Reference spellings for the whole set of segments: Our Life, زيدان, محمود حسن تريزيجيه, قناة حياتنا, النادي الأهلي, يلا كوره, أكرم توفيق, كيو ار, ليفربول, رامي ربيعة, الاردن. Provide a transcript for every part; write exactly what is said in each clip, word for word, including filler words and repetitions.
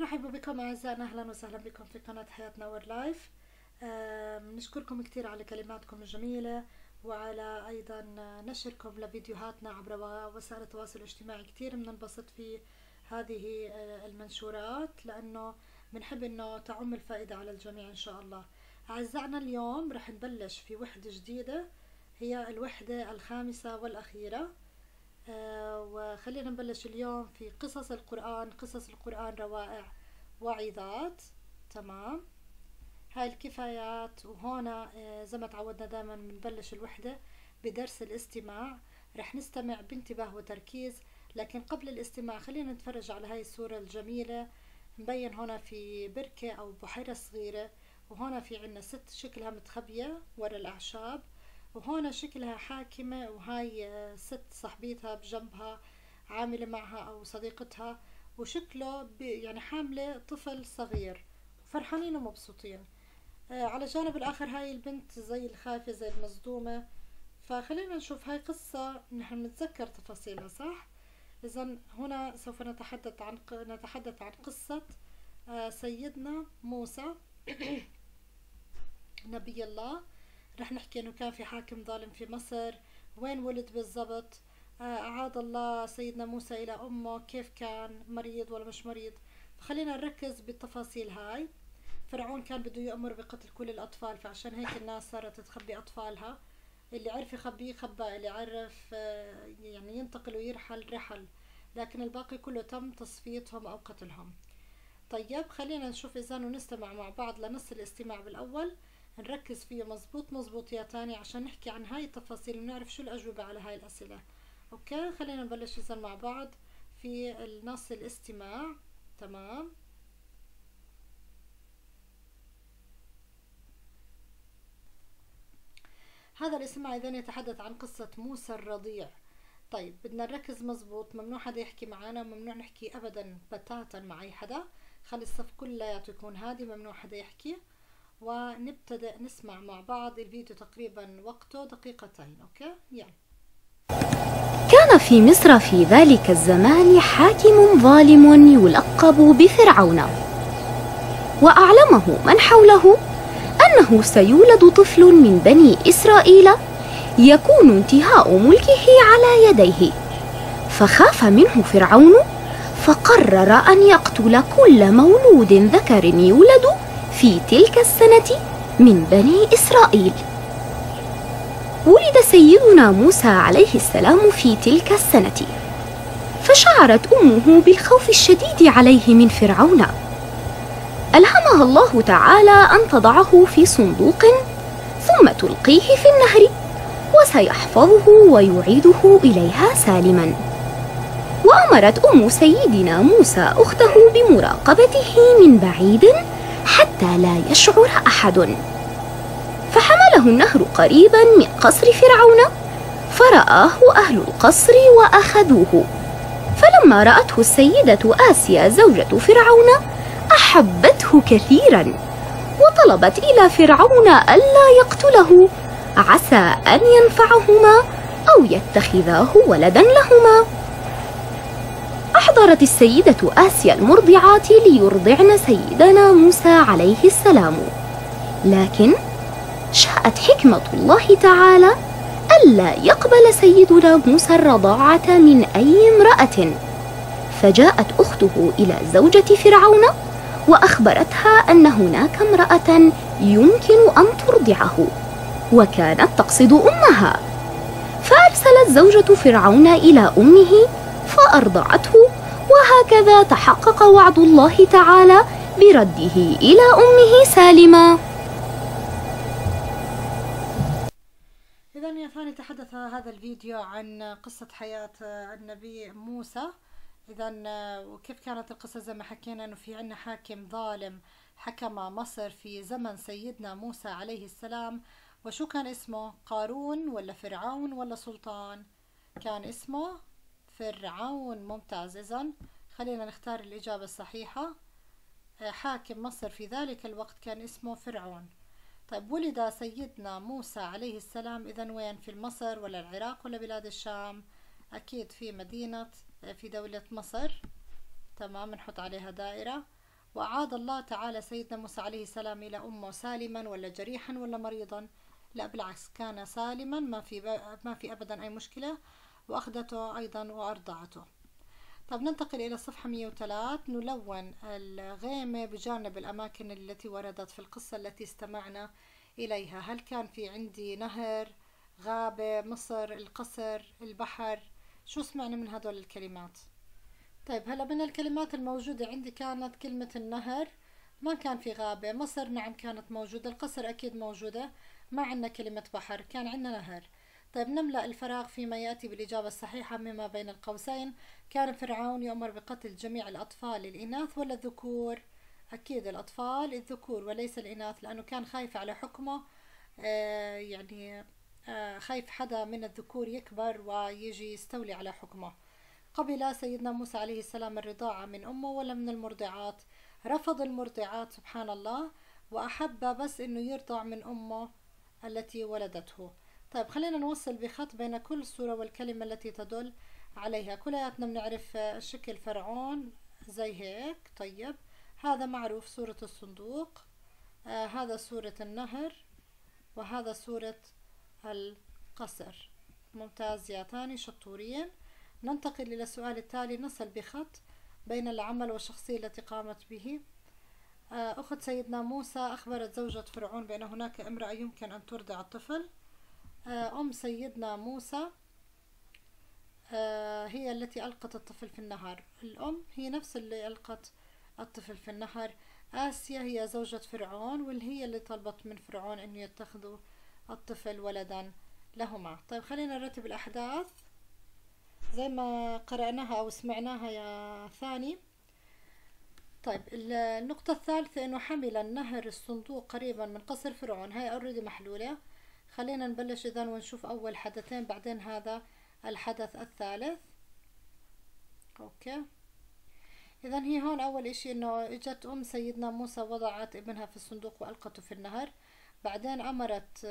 نرحب بكم أعزائنا، أهلا وسهلا بكم في قناة حياتنا اور لايف. نشكركم كثير على كلماتكم الجميلة وعلى أيضا نشركم لفيديوهاتنا عبر وسائل التواصل الاجتماعي. كثير بننبسط في هذه المنشورات لأنه بنحب أنه تعم الفائدة على الجميع إن شاء الله. أعزائنا اليوم رح نبلش في وحدة جديدة، هي الوحدة الخامسة والأخيرة. آه وخلينا نبلش اليوم في قصص القرآن. قصص القرآن روائع وعظات، تمام، هاي الكفايات. وهنا آه زي ما تعودنا دائما بنبلش الوحدة بدرس الاستماع. رح نستمع بانتباه وتركيز، لكن قبل الاستماع خلينا نتفرج على هاي الصورة الجميلة. مبين هنا في بركة أو بحيرة صغيرة، وهنا في عنا ست شكلها متخبية ورا الأعشاب، وهنا شكلها حاكمة، وهاي ست صاحبيتها بجنبها عاملة معها أو صديقتها، وشكله يعني حاملة طفل صغير، فرحانين ومبسوطين. آه على جانب الآخر هاي البنت زي الخايفة زي المصدومة. فخلينا نشوف هاي قصة نحن نتذكر تفاصيلها، صح؟ إذا هنا سوف نتحدث عن نتحدث عن قصة آه سيدنا موسى نبي الله. رح نحكي انه كان في حاكم ظالم في مصر. وين ولد بالضبط؟ اعاد الله سيدنا موسى الى امه، كيف كان، مريض ولا مش مريض؟ فخلينا نركز بالتفاصيل هاي. فرعون كان بده يأمر بقتل كل الاطفال، فعشان هيك الناس صارت تخبي اطفالها، اللي عرف يخبيه خباه، اللي عرف يعني ينتقل ويرحل رحل، لكن الباقي كله تم تصفيتهم او قتلهم. طيب خلينا نشوف اذا ونستمع مع بعض لنص الاستماع بالاول، نركز فيه مزبوط مزبوط يا تاني عشان نحكي عن هاي التفاصيل ونعرف شو الأجوبة على هاي الأسئلة. أوكي خلينا نبلش إذا مع بعض في النص الاستماع، تمام. هذا الاستماع إذا يتحدث عن قصة موسى الرضيع. طيب بدنا نركز مزبوط، ممنوع حدا يحكي معانا، وممنوع نحكي أبدا بتاتا مع أي حدا، خلي الصف كلياته يكون هادي، ممنوع حدا يحكي. ونبتدأ نسمع مع بعض الفيديو، تقريبا وقته دقيقتين. أوكي يلا. كان في مصر في ذلك الزمان حاكم ظالم يلقب بفرعون، وأعلمه من حوله أنه سيولد طفل من بني إسرائيل يكون انتهاء ملكه على يديه، فخاف منه فرعون فقرر أن يقتل كل مولود ذكر يولد في تلك السنة من بني إسرائيل. ولد سيدنا موسى عليه السلام في تلك السنة، فشعرت أمه بالخوف الشديد عليه من فرعون. ألهمها الله تعالى أن تضعه في صندوق ثم تلقيه في النهر، وسيحفظه ويعيده إليها سالما. وأمرت أم سيدنا موسى أخته بمراقبته من بعيد حتى لا يشعر أحد. فحمله النهر قريبا من قصر فرعون، فرآه أهل القصر وأخذوه. فلما رأته السيدة آسيا زوجة فرعون أحبته كثيرا، وطلبت إلى فرعون ألا يقتله عسى أن ينفعهما أو يتخذاه ولدا لهما. أحضرت السيدة آسيا المرضعات ليرضعن سيدنا موسى عليه السلام، لكن شاءت حكمة الله تعالى ألا يقبل سيدنا موسى الرضاعة من أي امرأة. فجاءت أخته إلى زوجة فرعون وأخبرتها أن هناك امرأة يمكن أن ترضعه، وكانت تقصد أمها. فأرسلت زوجة فرعون إلى أمه فأرضعته، وهكذا تحقق وعد الله تعالى برده إلى أمه سالمة. إذن يا ثاني تحدث هذا الفيديو عن قصة حياة النبي موسى. إذن وكيف كانت القصة؟ زي ما حكينا أنه في عنا حاكم ظالم حكم مصر في زمن سيدنا موسى عليه السلام. وشو كان اسمه؟ قارون ولا فرعون ولا سلطان؟ كان اسمه فرعون. ممتاز. إذن خلينا نختار الإجابة الصحيحة. حاكم مصر في ذلك الوقت كان اسمه فرعون. طيب ولد سيدنا موسى عليه السلام إذن وين؟ في مصر ولا العراق ولا بلاد الشام؟ أكيد في مدينة في دولة مصر، تمام، نحط عليها دائرة. وأعاد الله تعالى سيدنا موسى عليه السلام إلى أمه سالما ولا جريحا ولا مريضا، لا بالعكس كان سالما، ما في ما في أبدا أي مشكلة، وأخذته أيضا وأرضعته. طب ننتقل إلى الصفحة مئة وثلاثة. نلون الغيمة بجانب الأماكن التي وردت في القصة التي استمعنا إليها. هل كان في عندي نهر، غابة، مصر، القصر، البحر؟ شو سمعنا من هدول الكلمات؟ طيب هلا من الكلمات الموجودة عندي كانت كلمة النهر، ما كان في غابة. مصر نعم كانت موجودة، القصر أكيد موجودة، ما عندنا كلمة بحر، كان عندنا نهر. طيب نملأ الفراغ فيما يأتي بالإجابة الصحيحة مما بين القوسين. كان فرعون يؤمر بقتل جميع الأطفال، الإناث ولا الذكور؟ أكيد الأطفال الذكور وليس الإناث، لأنه كان خايف على حكمه، آه يعني آه خايف حدا من الذكور يكبر ويجي يستولي على حكمه. قبل سيدنا موسى عليه السلام الرضاعة من أمه ولا من المرضعات؟ رفض المرضعات سبحان الله، وأحب بس إنه يرضع من أمه التي ولدته. طيب خلينا نوصل بخط بين كل صورة والكلمة التي تدل عليها. كلياتنا بنعرف شكل فرعون زي هيك. طيب هذا معروف، صورة الصندوق، آه هذا صورة النهر، وهذا صورة القصر. ممتاز يا تاني، شطورين. ننتقل إلى السؤال التالي. نصل بخط بين العمل والشخصية التي قامت به. آه أخت سيدنا موسى أخبرت زوجة فرعون بأن هناك امرأة يمكن أن ترضع الطفل. أم سيدنا موسى هي التي ألقت الطفل في النهر، الأم هي نفس اللي ألقت الطفل في النهر. آسيا هي زوجة فرعون واللي هي اللي طلبت من فرعون أن يتخذوا الطفل ولدا لهما. طيب خلينا نرتب الأحداث زي ما قرأناها أو سمعناها يا ثاني. طيب النقطة الثالثة أنه حمل النهر الصندوق قريبا من قصر فرعون، هاي أوريدي محلولة. خلينا نبلش إذن ونشوف أول حدثين بعدين هذا الحدث الثالث. أوكي، إذن هي هون أول إشي إنه إجت أم سيدنا موسى وضعت ابنها في الصندوق وألقته في النهر، بعدين أمرت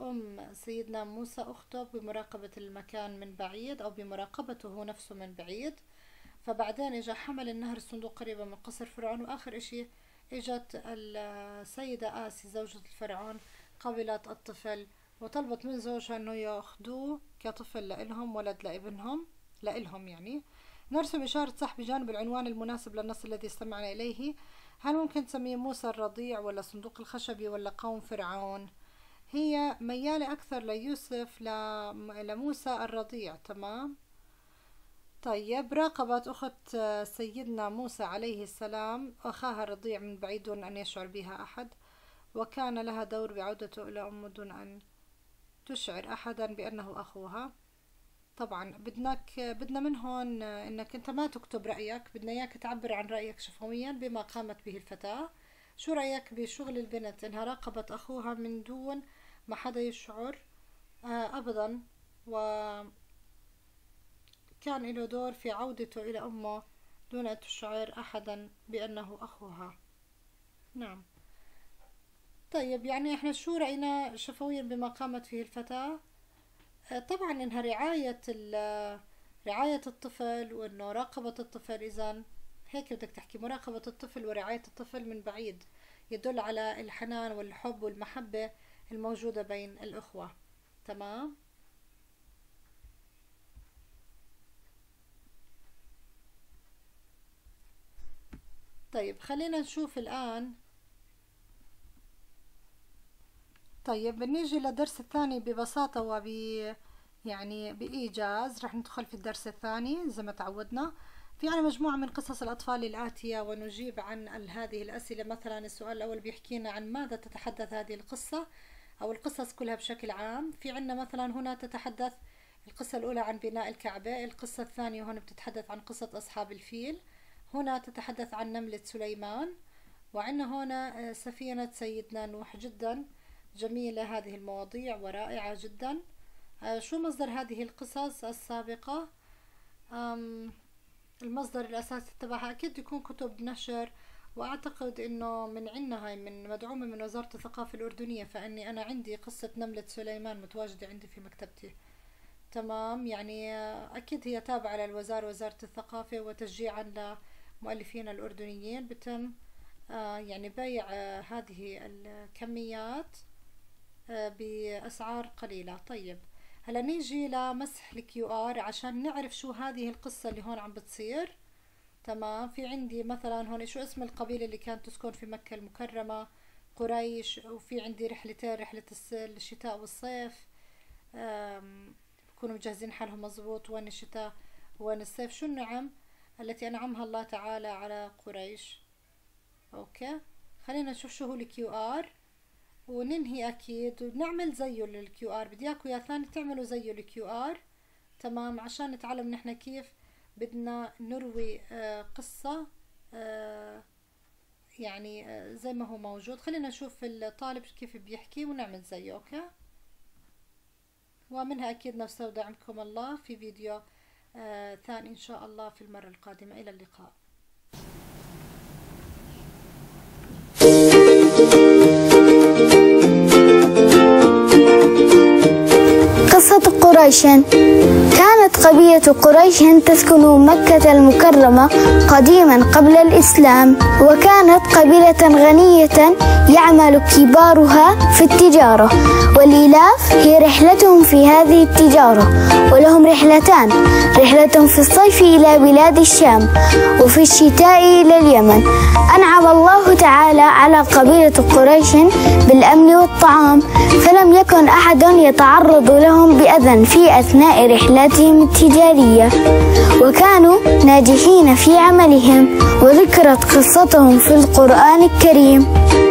أم سيدنا موسى أخته بمراقبة المكان من بعيد أو بمراقبته هو نفسه من بعيد، فبعدين إجا حمل النهر الصندوق قريبا من قصر فرعون، وآخر إشي إجت السيدة آسي زوجة الفرعون قبلت الطفل وطلبت من زوجها انه ياخذوه كطفل لإلهم، ولد لابنهم لإلهم يعني. نرسم اشارة صح بجانب العنوان المناسب للنص الذي استمعنا اليه. هل ممكن تسميه موسى الرضيع ولا صندوق الخشبي ولا قوم فرعون؟ هي ميالة اكثر ليوسف لموسى الرضيع. تمام. طيب راقبت اخت سيدنا موسى عليه السلام اخاها الرضيع من بعيد دون ان يشعر بها احد، وكان لها دور بعودته إلى أمه دون أن تشعر أحدا بأنه أخوها. طبعا بدناك بدنا من هون إنك أنت ما تكتب رأيك، بدنا إياك تعبر عن رأيك شفويا بما قامت به الفتاة. شو رأيك بشغل البنت إنها راقبت أخوها من دون ما حدا يشعر أبدا، وكان له دور في عودته إلى أمه دون أن تشعر أحدا بأنه أخوها. نعم. طيب يعني احنا شو رأينا شفويا بما قامت فيه الفتاة؟ طبعا انها رعاية رعاية الطفل وانه راقبت الطفل. اذا هيك بدك تحكي مراقبة الطفل ورعاية الطفل من بعيد يدل على الحنان والحب والمحبة الموجودة بين الأخوة. تمام. طيب خلينا نشوف الآن. طيب بنيجي للدرس الثاني ببساطة وب يعني بإيجاز. رح ندخل في الدرس الثاني زي ما تعودنا في عنا مجموعة من قصص الأطفال الآتية ونجيب عن هذه الأسئلة. مثلا السؤال الأول بيحكينا عن ماذا تتحدث هذه القصة أو القصص كلها بشكل عام. في عنا مثلا هنا تتحدث القصة الأولى عن بناء الكعبة، القصة الثانية هون بتتحدث عن قصة أصحاب الفيل، هنا تتحدث عن نملة سليمان، وعنا هنا سفينة سيدنا نوح. جدا جميلة هذه المواضيع ورائعة جدا. آه شو مصدر هذه القصص السابقة؟ المصدر الأساسي تبعها أكيد يكون كتب نشر، وأعتقد إنه من عنا هاي من مدعومة من وزارة الثقافة الأردنية، فإني أنا عندي قصة نملة سليمان متواجدة عندي في مكتبتي. تمام، يعني أكيد هي تابعة للوزارة وزارة الثقافة، وتشجيعا لمؤلفين الأردنيين بتم يعني بيع هذه الكميات بأسعار قليلة. طيب هلا نيجي لمسح الكيو ار عشان نعرف شو هذه القصة اللي هون عم بتصير. تمام، في عندي مثلا هون شو اسم القبيلة اللي كانت تسكن في مكة المكرمة؟ قريش. وفي عندي رحلتين، رحلة الشتاء والصيف، بكونوا مجهزين حالهم مظبوط، وين الشتاء وين الصيف. شو النعم التي أنعمها الله تعالى على قريش؟ اوكي، خلينا نشوف شو هو الكيو ار وننهي اكيد ونعمل زيه للكيو ار. بدي اياكم يا ثاني تعملوا زيه الكيو ار، تمام، عشان نتعلم نحن كيف بدنا نروي آه قصة آه يعني آه زي ما هو موجود. خلينا نشوف الطالب كيف بيحكي ونعمل زيه. اوكي، ومنها اكيد نستودعكم الله في فيديو آه ثاني ان شاء الله في المرة القادمة. الى اللقاء. قصة قريش. كانت قبيلة قريش تسكن مكة المكرمة قديما قبل الإسلام، وكانت قبيلة غنية يعمل كبارها في التجارة، والإلاف هي رحلتهم في هذه التجارة. ولهم رحلتان، رحلة في الصيف إلى بلاد الشام، وفي الشتاء إلى اليمن. أنعم الله تعالى على قبيلة قريش بالأمن والطعام، فلم يكن أحد يتعرض لهم بأذى في أثناء رحلاتهم التجارية، وكانوا ناجحين في عملهم، وذكرت قصتهم في القرآن الكريم.